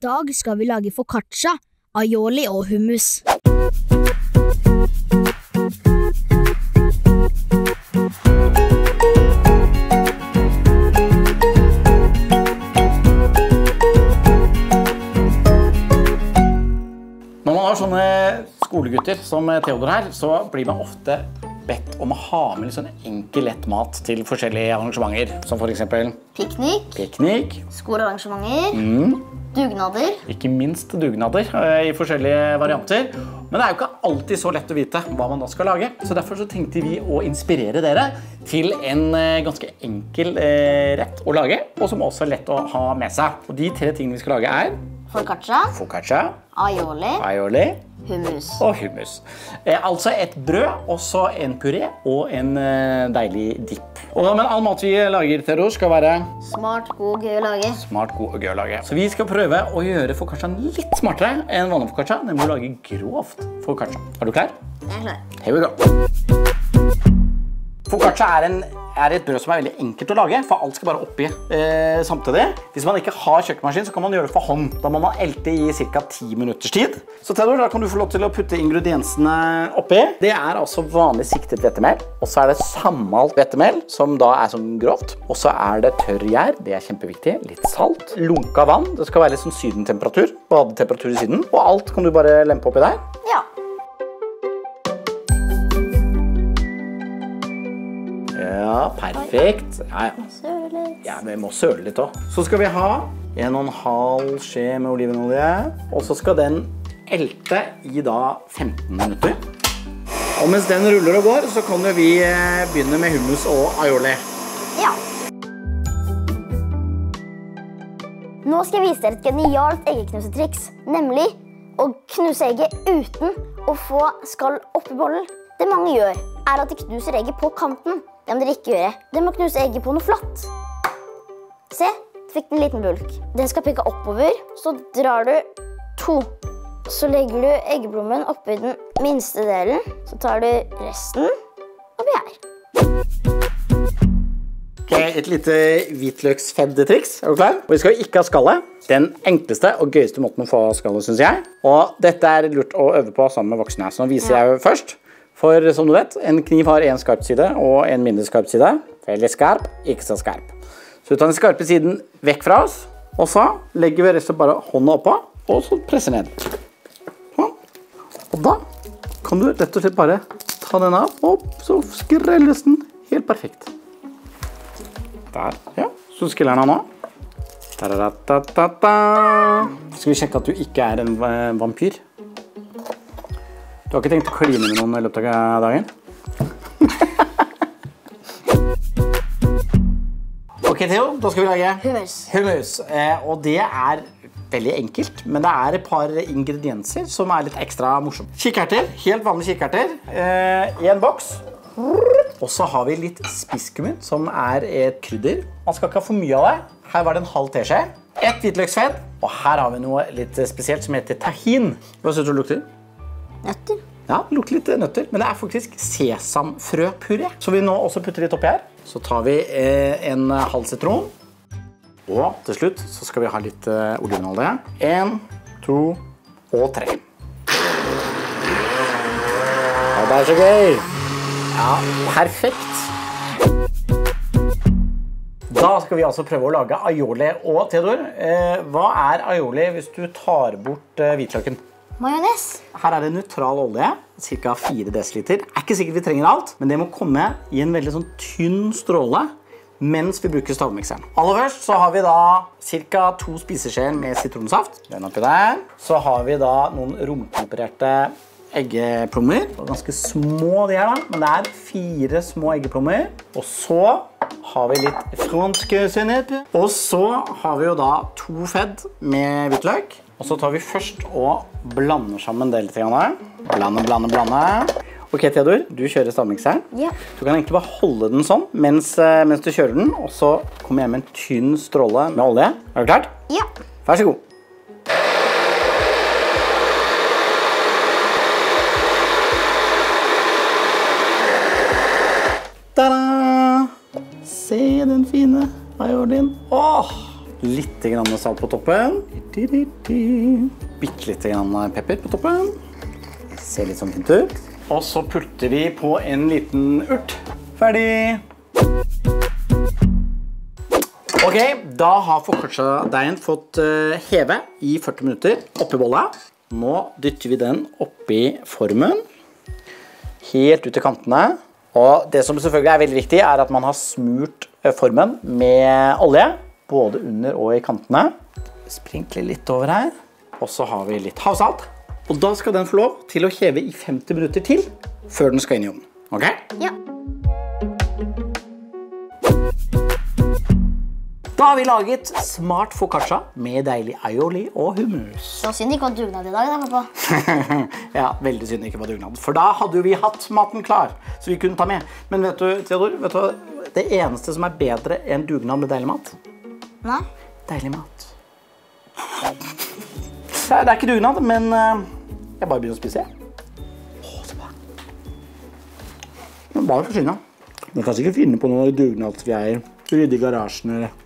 dag skal vi lage focaccia, aioli og hummus. Når man har sånne skolegutter som Theodor her, så blir man ofte bedt om å ha med sånn enkel lett mat til forskjellige arrangementer, som for eksempel piknik, skolearrangementer, dugnader. Ikke minst dugnader i forskjellige varianter. Men det er jo ikke alltid så lett å vite hva man da skal lage, så derfor så tenkte vi å inspirere dere til en ganske enkel rett å lage, og som også er lett å ha med seg. Og de tre tingene vi skal lage er focaccia, aioli, hummus. Altså et brød, også en puré og en deilig dipp. Men all mat vi lager, Theodor, skal være smart, god og gøy å lage. Så vi skal prøve å gjøre focacciaen litt smartere enn vanlig focaccia, nemlig å lage grovt focaccia. Er du klar? Jeg er klar. Here we go. Focaccia er et brød som er veldig enkelt å lage, for alt skal bare oppi samtidig. Hvis man ikke har kjøkkenmaskin, så kan man gjøre det for hånd. Da må man elte i ca. 10 minutters tid. Så Theodor, da kan du få lov til å putte ingrediensene oppi. Det er altså vanlig siktet hvetemel, og så er det sammalt hvetemel, som da er sånn grovt. Og så er det tørr gjær, det er kjempeviktig, litt salt, lunka vann, det skal være litt sånn sydentemperatur, badetemperatur i siden, og alt kan du bare lempe oppi der. Ja. Ja, perfekt. Ja, vi må søle litt også. Så skal vi ha 1,5 skje med olivenolje. Og så skal den elte i da 15 minutter. Og mens den ruller og går, så kan vi begynne med hummus og aioli. Ja. Nå skal jeg vise dere et genialt eggeknusetriks. Nemlig å knuse egget uten å få skall opp i bollen. Det mange gjør, er at de knuser egget på kanten. Det må dere ikke gjøre. Dere må knuse egget på noe flatt. Se, du fikk en liten bulk. Den skal peke oppover, så drar du 2. Så legger du eggeblommen oppi den minste delen, så tar du resten oppi her. Ok, et lite hvitløksfeddetriks. Er du klar? Og vi skal jo ikke ha skallet. Den enkleste og gøyeste måten å få skallet, synes jeg. Og dette er lurt å øve på sammen med voksne. Så nå viser jeg jo først. For som du vet, en kniv har en skarp side og en mindre skarp side. Veldig skarp, ikke så skarp. Så vi tar den skarpe siden vekk fra oss, og så legger vi resten bare hånda oppå, og så presser ned. Sånn. Og da kan du rett og slett bare ta den av, og så skrelles den helt perfekt. Der, ja. Så skreller den av nå. Skal vi sjekke at du ikke er en vampyr? Du har ikke tenkt å kline med noen i løpet av dagen? Ok, Theo, da skal vi lage hummus. Og det er veldig enkelt, men det er et par ingredienser som er litt ekstra morsomt. Kikkerter, helt vanlige kikkerter, i en boks. Og så har vi litt spisskummin, som er et krydder. Man skal ikke ha for mye av det. Her var det en halv teskje. Et hvitløksfett. Og her har vi noe litt spesielt som heter tahin. Hva synes du lukter? Nøtter. Ja, det lukter litt nøtter, men det er faktisk sesamfrøpuré. Så vi nå også putter litt oppi her. Så tar vi en halv sitron. Og til slutt så skal vi ha litt olivenolje. 1, 2 og 3. Ja, det er så gøy! Ja, perfekt! Da skal vi altså prøve å lage aioli. Og Theodor, hva er aioli hvis du tar bort hvitløken? Majones. Her er det neutral olje, ca. 4 dl. Er ikke sikkert vi trenger alt, men det må komme i en veldig sånn tynn stråle mens vi bruker stavmikseren. Aller først så har vi da ca. 2 spiseskjeer med sitronsaft. Den oppi der. Så har vi da noen romtempererte eggeplommer. Ganske små de her da, men det er 4 små eggeplommer. Og så har vi litt fransk sennep. Og så har vi jo da 2 fedd med hvitløk. Og så tar vi først og blander sammen det litt. Blande. Ok, Theodor, du kjører stavmikseren. Ja. Du kan egentlig bare holde den sånn mens du kjører den. Og så kommer jeg med en tynn stråle med olje. Er du klart? Ja. Vær så god. Ta-da! Se den fine aiolien. Åh! Litt grann salt på toppen. Bitt litt grann pepper på toppen. Det ser litt sånn fint ut. Og så putter vi på en liten urt. Ferdig! Ok, da har focaccia-deigen fått heve i 40 minutter oppi bolla. Nå dytter vi den oppi formen, helt ut til kantene. Og det som selvfølgelig veldig viktig at man har smurt formen med olje, både under og i kantene. Sprinkle litt over her, og så har vi litt havsalt. Og da skal den få lov til å heve i 50 minutter til, før den skal inn i ovnen. Ok? Ja. Da har vi laget smart focaccia med deilig aioli og hummus. Så synd ikke var dugnad i dag, pappa. Ja, veldig synd ikke var dugnad. For da hadde vi hatt maten klar, så vi kunne ta med. Men vet du, Theodor, det eneste som bedre enn dugnad med deilig mat? Nei? Deilig mat. Det ikke dugnad, men jeg bare begynner å spise. Åh, så bra. Men bare for synd, da. Man kan sikkert finne på noen dugnadsgreier. Rydde i garasjen eller...